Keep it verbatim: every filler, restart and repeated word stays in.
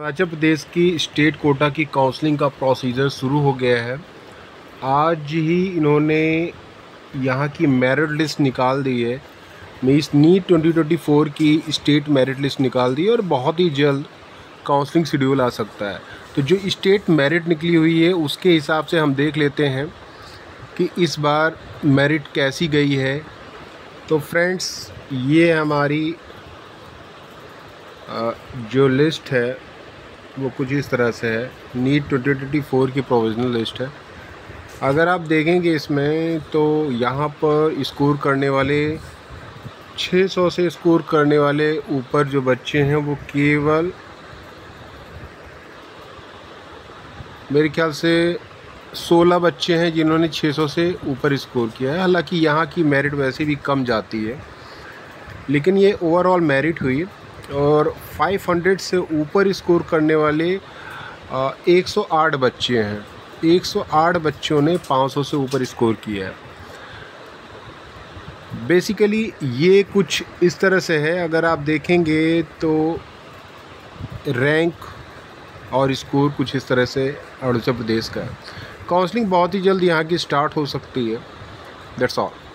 अरुणाचल प्रदेश की state quota की counselling का प्रोसीजर शुरू हो गया है। आज ही इन्होंने यहाँ की मेरिट लिस्ट निकाल दी है। Means NEET twenty twenty four की स्टेट मेरिट लिस्ट निकाल दी है और बहुत ही जल्द काउंसलिंग शेड्यूल आ सकता है। तो जो स्टेट मेरिट निकली हुई है उसके हिसाब से हम देख लेते हैं कि इस बार मेरिट कैसी गई है। तो फ्रेंड्स, ये हमारी जो लिस्ट है वो कुछ इस तरह से है। नीट ट्वेंटी ट्वेंटी फोर की प्रोविजनल लिस्ट है। अगर आप देखेंगे इसमें तो यहाँ पर स्कोर करने वाले छह सौ से स्कोर करने वाले ऊपर जो बच्चे हैं वो केवल मेरे ख्याल से सोलह बच्चे हैं जिन्होंने छह सौ से ऊपर स्कोर किया है। हालांकि यहाँ की मेरिट वैसे भी कम जाती है, लेकिन ये ओवरऑल मेरिट हुई और पाँच सौ से ऊपर स्कोर करने वाले एक सौ आठ बच्चे हैं। एक सौ आठ बच्चों ने पाँच सौ से ऊपर स्कोर किया है। बेसिकली ये कुछ इस तरह से है। अगर आप देखेंगे तो रैंक और स्कोर कुछ इस तरह से अरुणाचल प्रदेश का है। काउंसलिंग बहुत ही जल्द यहाँ की स्टार्ट हो सकती है। That's all.